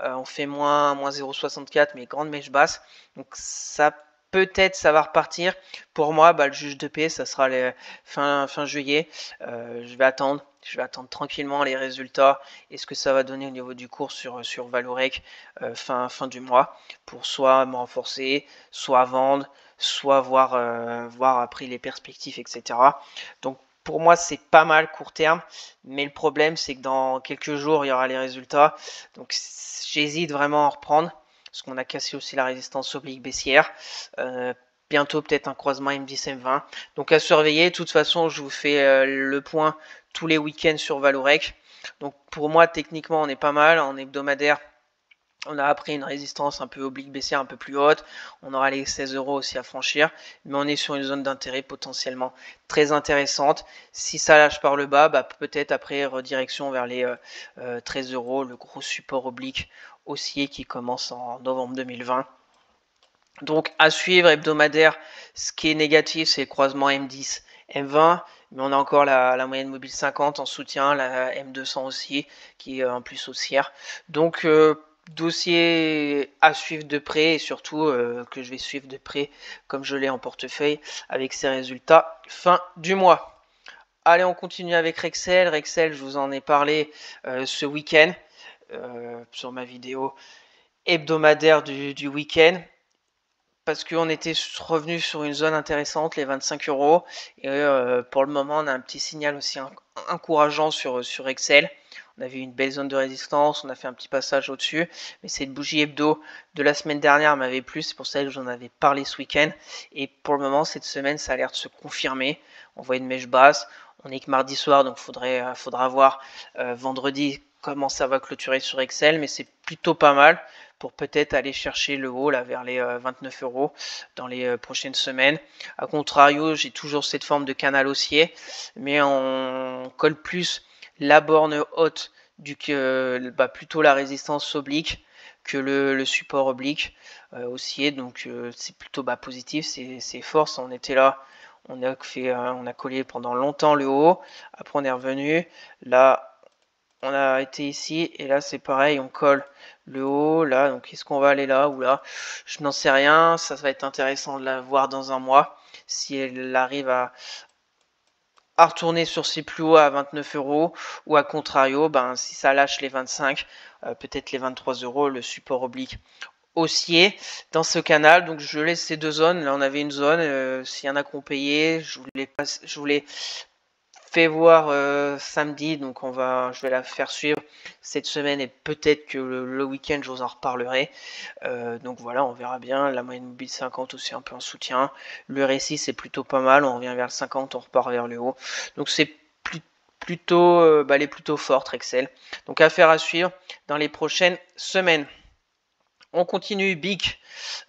Euh, on fait moins, moins zéro virgule soixante-quatre, mais grande mèche basse. Donc ça, peut-être ça va repartir. Pour moi, bah, le juge de paix, ça sera les fin, fin juillet. Euh, je vais attendre. Je vais attendre tranquillement les résultats et ce que ça va donner au niveau du cours sur, sur Vallourec euh, fin, fin du mois. Pour soit me renforcer, soit vendre, soit voir, euh, voir après les perspectives, et cetera. Donc Pour moi, c'est pas mal court terme, mais le problème, c'est que dans quelques jours, il y aura les résultats. Donc, j'hésite vraiment à en reprendre, parce qu'on a cassé aussi la résistance oblique baissière. Euh, bientôt, peut-être un croisement M dix M vingt. Donc, à surveiller. De toute façon, je vous fais euh, le point tous les week-ends sur Vallourec. Donc, pour moi, techniquement, on est pas mal. En hebdomadaire, on a appris une résistance un peu oblique baissière, un peu plus haute. On aura les seize euros aussi à franchir. Mais on est sur une zone d'intérêt potentiellement très intéressante. Si ça lâche par le bas, bah peut-être après redirection vers les euh, treize euros, le gros support oblique haussier qui commence en novembre deux mille vingt. Donc à suivre hebdomadaire, ce qui est négatif, c'est le croisement M dix M vingt. Mais on a encore la, la moyenne mobile cinquante en soutien, la M deux cents aussi, qui est en plus haussière. Donc... Euh, dossier à suivre de près et surtout euh, que je vais suivre de près comme je l'ai en portefeuille avec ses résultats fin du mois. Allez, on continue avec Rexel. Rexel, je vous en ai parlé euh, ce week-end euh, sur ma vidéo hebdomadaire du, du week-end parce qu'on était revenu sur une zone intéressante, les vingt-cinq euros. Et euh, pour le moment, on a un petit signal aussi encourageant sur, sur Rexel. On a vu une belle zone de résistance, on a fait un petit passage au-dessus. Mais cette bougie hebdo de la semaine dernière m'avait plu, c'est pour ça que j'en avais parlé ce week-end. Et pour le moment, cette semaine, ça a l'air de se confirmer. On voit une mèche basse, on est que mardi soir, donc il faudrait, faudra voir euh, vendredi comment ça va clôturer sur Excel. Mais c'est plutôt pas mal pour peut-être aller chercher le haut là vers les euh, vingt-neuf euros dans les euh, prochaines semaines. A contrario, j'ai toujours cette forme de canal haussier, mais on colle plus la borne haute, du que, bah, plutôt la résistance oblique que le, le support oblique euh, haussier. Donc euh, c'est plutôt bah, positif, c'est fort. On était là, on a, fait, euh, on a collé pendant longtemps le haut, après on est revenu, là on a été ici, et là c'est pareil, on colle le haut, là. Donc est-ce qu'on va aller là ou là? Je n'en sais rien, ça, ça va être intéressant de la voir dans un mois, si elle arrive à... à retourner sur ses plus hauts à vingt-neuf euros ou à contrario, ben, si ça lâche les vingt-cinq, euh, peut-être les vingt-trois euros, le support oblique haussier dans ce canal. Donc je laisse ces deux zones. Là on avait une zone, euh, s'il y en a qu'on payait, je vous l'ai je vous l'ai fait voir euh, samedi, donc on va, je vais la faire suivre cette semaine et peut-être que le, le week-end je vous en reparlerai. Euh, donc voilà, on verra bien. La moyenne mobile cinquante aussi un peu en soutien. Le R S I c'est plutôt pas mal. On revient vers le cinquante, on repart vers le haut. Donc c'est plus, plutôt, euh, bah, elle est plutôt forte Excel. Donc affaire à suivre dans les prochaines semaines. On continue BIC.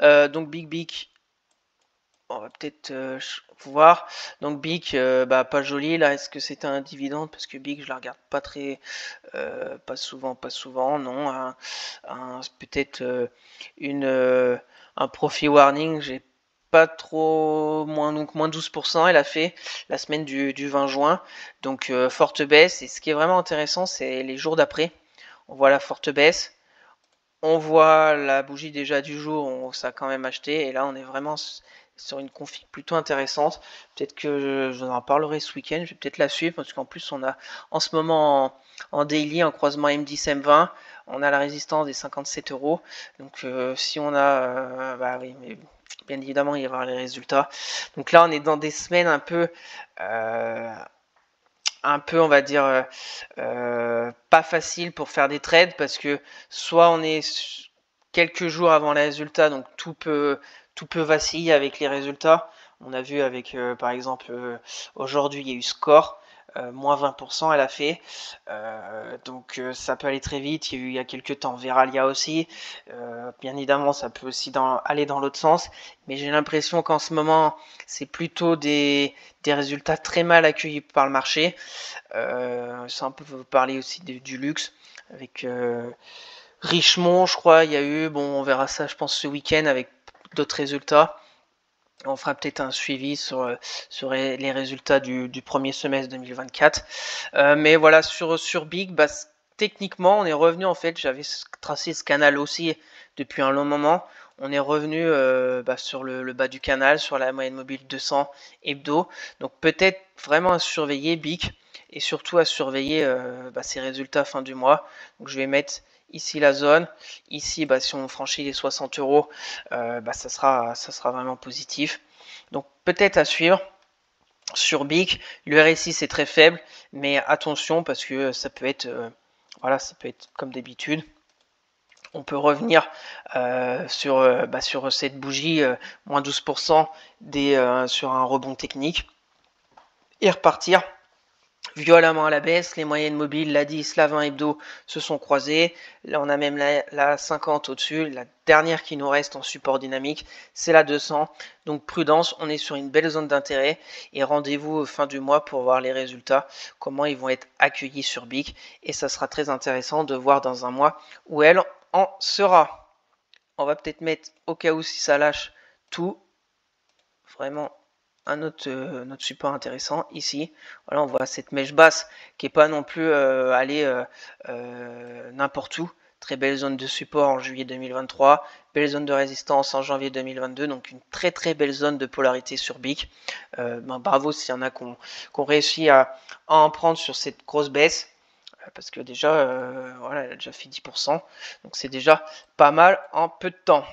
Euh, donc BIC BIC. On va peut-être euh, voir. Donc BIC, euh, bah, pas joli là. Est-ce que c'est un dividende? Parce que BIC, je la regarde pas très, euh, pas souvent, pas souvent. Non, un, un, peut-être euh, une, euh, un profit warning. J'ai pas trop moins, donc moins douze pour cent. Elle a fait la semaine du, du vingt juin. Donc euh, forte baisse. Et ce qui est vraiment intéressant, c'est les jours d'après. On voit la forte baisse. On voit la bougie déjà du jour. On, ça a quand même acheté. Et là, on est vraiment sur une config plutôt intéressante. Peut-être que je vous en parlerai ce week-end, je vais peut-être la suivre, parce qu'en plus on a en ce moment en, en daily, en croisement M dix M vingt, on a la résistance des cinquante-sept euros, donc euh, si on a, euh, bah oui, mais bien évidemment il va y avoir les résultats. Donc là on est dans des semaines un peu, euh, un peu on va dire, euh, pas facile pour faire des trades, parce que soit on est quelques jours avant les résultats, donc tout peut... Tout peut vaciller avec les résultats. On a vu avec, euh, par exemple, euh, aujourd'hui, il y a eu score, euh, moins vingt pour cent, elle a fait. Euh, donc, euh, ça peut aller très vite. Il y a eu il y a quelques temps Veralia aussi. Euh, bien évidemment, ça peut aussi dans, aller dans l'autre sens. Mais j'ai l'impression qu'en ce moment, c'est plutôt des, des résultats très mal accueillis par le marché. Euh, ça, on peut vous parler aussi de, du luxe avec euh, Richemont, je crois. Il y a eu, bon, on verra ça, je pense, ce week-end avec d'autres résultats. On fera peut-être un suivi sur, sur les résultats du, du premier semestre deux mille vingt-quatre. Euh, mais voilà, sur, sur BIC, bah, techniquement, on est revenu en fait. J'avais tracé ce canal aussi depuis un long moment. On est revenu euh, bah, sur le, le bas du canal, sur la moyenne mobile deux cents hebdo. Donc peut-être vraiment à surveiller BIC et surtout à surveiller euh, bah, ses résultats fin du mois. Donc je vais mettre ici la zone, ici bah, si on franchit les soixante euros, euh, bah, ça sera, ça sera vraiment positif. Donc peut-être à suivre. Sur B I C, le R S I c'est très faible, mais attention parce que ça peut être, euh, voilà, ça peut être comme d'habitude. On peut revenir euh, sur, euh, bah, sur cette bougie, euh, moins douze pour cent des, euh, sur un rebond technique et repartir violemment à la baisse. Les moyennes mobiles, la dix, la vingt hebdo se sont croisées. Là, on a même la, la cinquante au-dessus. La dernière qui nous reste en support dynamique, c'est la deux cents. Donc prudence, on est sur une belle zone d'intérêt. Et rendez-vous fin du mois pour voir les résultats, comment ils vont être accueillis sur B I C. Et ça sera très intéressant de voir dans un mois où elle en sera. On va peut-être mettre, au cas où si ça lâche tout, vraiment... un autre, euh, notre support intéressant ici. Voilà, on voit cette mèche basse qui n'est pas non plus euh, allée euh, euh, n'importe où. Très belle zone de support en juillet deux mille vingt-trois, belle zone de résistance en janvier deux mille vingt-deux, donc une très très belle zone de polarité sur B I C. Euh, ben, bravo s'il y en a qu'on qu'on réussit à, à en prendre sur cette grosse baisse, parce que déjà, euh, voilà, elle a déjà fait dix pour cent, donc c'est déjà pas mal en peu de temps.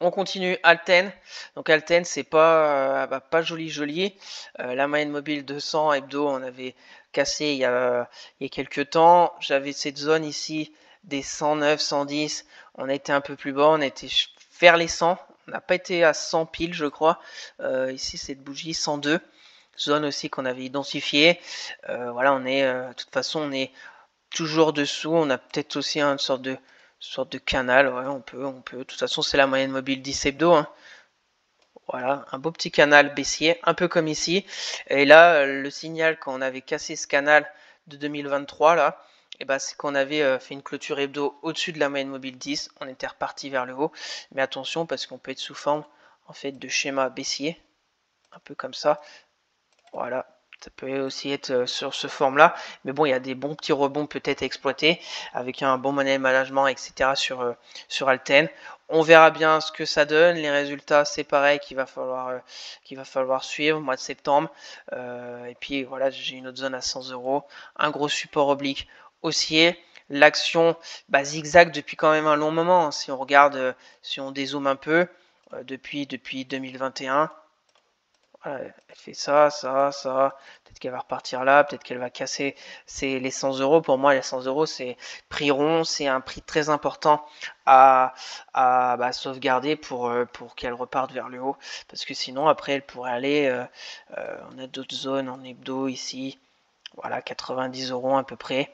On continue Alten. Donc Alten, c'est pas, euh, bah, pas joli joli. Euh, la moyenne mobile deux cents hebdo, on avait cassé il y a, il y a quelques temps. J'avais cette zone ici des cent neuf, cent dix. On a été un peu plus bas, on a été vers les cent. On n'a pas été à cent pile, je crois. Euh, ici, cette bougie cent deux. Zone aussi qu'on avait identifiée. Euh, voilà, on est, euh, de toute façon, on est toujours dessous. On a peut-être aussi une sorte de sorte de canal, ouais, on peut, on peut. De toute façon, c'est la moyenne mobile dix hebdo. Hein. Voilà, un beau petit canal baissier, un peu comme ici. Et là, le signal quand on avait cassé ce canal de deux mille vingt-trois, là, et eh ben, c'est qu'on avait euh, fait une clôture hebdo au-dessus de la moyenne mobile dix. On était reparti vers le haut. Mais attention, parce qu'on peut être sous forme, en fait, de schéma baissier, un peu comme ça. Voilà. Ça peut aussi être sur ce forme-là. Mais bon, il y a des bons petits rebonds peut-être à exploiter avec un bon money management, et cetera sur, euh, sur Alten. On verra bien ce que ça donne. Les résultats, c'est pareil qu'il va falloir, euh, qu'il va falloir suivre au mois de septembre. Euh, et puis voilà, j'ai une autre zone à cent euros. Un gros support oblique haussier. L'action bah, zigzag depuis quand même un long moment. Si on regarde, euh, si on dézoome un peu, euh, depuis, depuis deux mille vingt et un. Voilà, elle fait ça, ça, ça. Peut-être qu'elle va repartir là, peut-être qu'elle va casser c'est les cent euros. Pour moi, les cent euros, c'est prix rond, c'est un prix très important à, à bah, sauvegarder pour, pour qu'elle reparte vers le haut. Parce que sinon, après, elle pourrait aller. Euh, euh, on a d'autres zones en hebdo ici. Voilà, quatre-vingt-dix euros à peu près.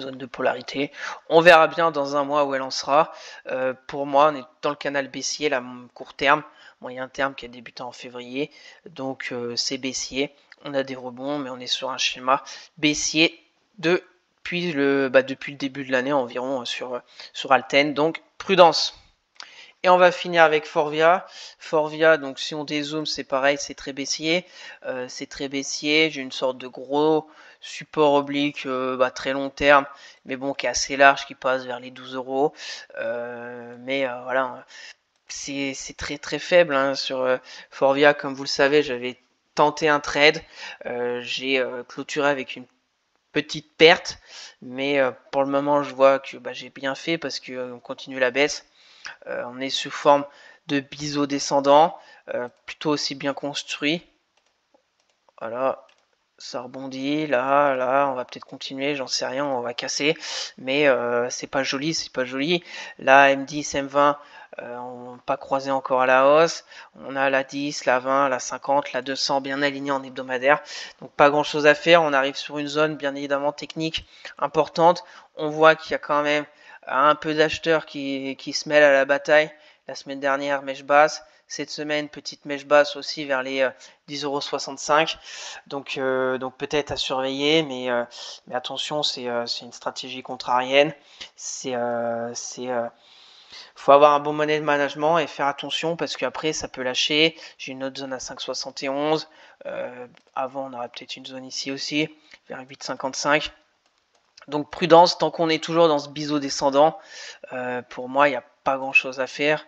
Zone de polarité. On verra bien dans un mois où elle en sera. Euh, pour moi, on est dans le canal baissier, là, court terme. Moyen terme qui a débuté en février, donc euh, c'est baissier. On a des rebonds, mais on est sur un schéma baissier depuis le, bah, depuis le début de l'année environ euh, sur, euh, sur Alten, donc prudence. Et on va finir avec Forvia. Forvia, donc si on dézoome, c'est pareil, c'est très baissier. Euh, c'est très baissier, j'ai une sorte de gros support oblique euh, bah, très long terme, mais bon, qui est assez large, qui passe vers les douze euros. Mais euh, voilà. C'est très très faible hein, sur euh, Forvia, comme vous le savez, j'avais tenté un trade, euh, j'ai euh, clôturé avec une petite perte, mais euh, pour le moment je vois que bah, j'ai bien fait parce qu'on euh, continue la baisse, euh, on est sous forme de biseau descendant, euh, plutôt aussi bien construit, voilà, ça rebondit, là, là, on va peut-être continuer, j'en sais rien, on va casser, mais euh, c'est pas joli, c'est pas joli, là M dix, M vingt, Euh, on n'a pas croisé encore à la hausse. On a la dix, la vingt, la cinquante, la deux cents bien alignée en hebdomadaire. Donc pas grand chose à faire. On arrive sur une zone bien évidemment technique importante. On voit qu'il y a quand même un peu d'acheteurs qui, qui se mêlent à la bataille. La semaine dernière, mèche basse. Cette semaine, petite mèche basse aussi vers les euh, dix euros soixante-cinq. Donc, euh, donc peut-être à surveiller, mais, euh, mais attention, c'est euh, une stratégie contrarienne. C'est... Euh, faut avoir un bon money de management et faire attention parce qu'après ça peut lâcher. J'ai une autre zone à cinq virgule soixante et onze. Euh, avant on aura peut-être une zone ici aussi, vers huit virgule cinquante-cinq. Donc prudence, tant qu'on est toujours dans ce biseau descendant, euh, pour moi il n'y a pas grand chose à faire.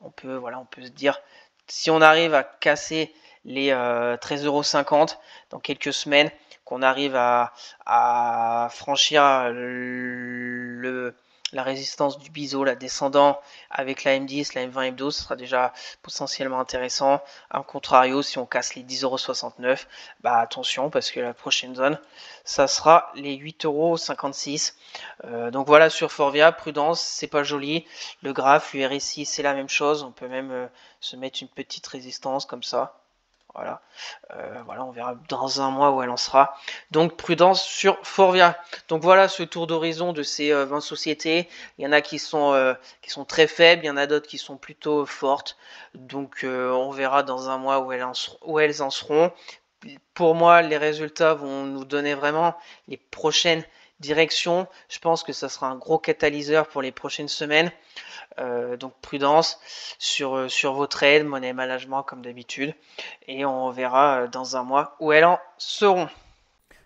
On peut, voilà, on peut se dire, si on arrive à casser les euh, treize euros cinquante dans quelques semaines, qu'on arrive à, à franchir le... la résistance du biseau, la descendant avec la M dix, la M vingt hebdo, ce sera déjà potentiellement intéressant. A contrario, si on casse les dix euros soixante-neuf, bah attention, parce que la prochaine zone, ça sera les huit euros cinquante-six. Euh, donc voilà, sur Forvia, prudence, c'est pas joli. Le graphe, l'U R S I, c'est la même chose. On peut même euh, se mettre une petite résistance comme ça. Voilà. Euh, voilà, on verra dans un mois où elle en sera. Donc, prudence sur Forvia. Donc, voilà ce tour d'horizon de ces euh, vingt sociétés. Il y en a qui sont, euh, qui sont très faibles, il y en a d'autres qui sont plutôt euh, fortes. Donc, euh, on verra dans un mois où elles en, où elles en seront. Pour moi, les résultats vont nous donner vraiment les prochaines directions. Je pense que ça sera un gros catalyseur pour les prochaines semaines. Euh, donc prudence sur, sur vos trades, money management comme d'habitude, et on verra dans un mois où elles en seront.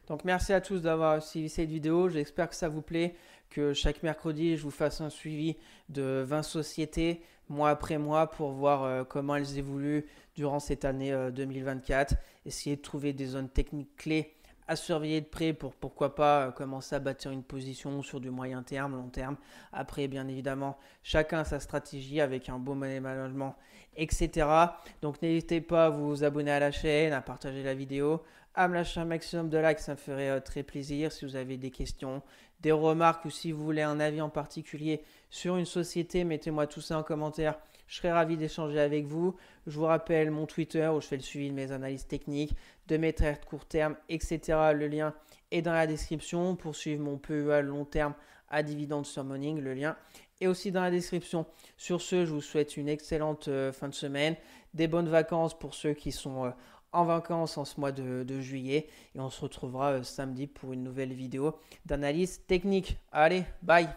Donc merci à tous d'avoir suivi cette vidéo, j'espère que ça vous plaît, que chaque mercredi je vous fasse un suivi de vingt sociétés mois après mois pour voir comment elles évoluent durant cette année deux mille vingt-quatre, essayer de trouver des zones techniques clés à surveiller de près pour pourquoi pas commencer à bâtir une position sur du moyen terme, long terme. Après, bien évidemment, chacun sa stratégie avec un beau money management, et cetera. Donc, n'hésitez pas à vous abonner à la chaîne, à partager la vidéo, à me lâcher un maximum de likes, ça me ferait très plaisir. Si vous avez des questions, des remarques ou si vous voulez un avis en particulier sur une société, mettez-moi tout ça en commentaire. Je serais ravi d'échanger avec vous. Je vous rappelle mon Twitter où je fais le suivi de mes analyses techniques, de mes trades court terme, et cetera. Le lien est dans la description. Pour suivre mon P E A long terme à dividendes sur Moning, le lien est aussi dans la description. Sur ce, je vous souhaite une excellente euh, fin de semaine, des bonnes vacances pour ceux qui sont euh, en vacances en ce mois de, de juillet. Et on se retrouvera euh, samedi pour une nouvelle vidéo d'analyse technique. Allez, bye!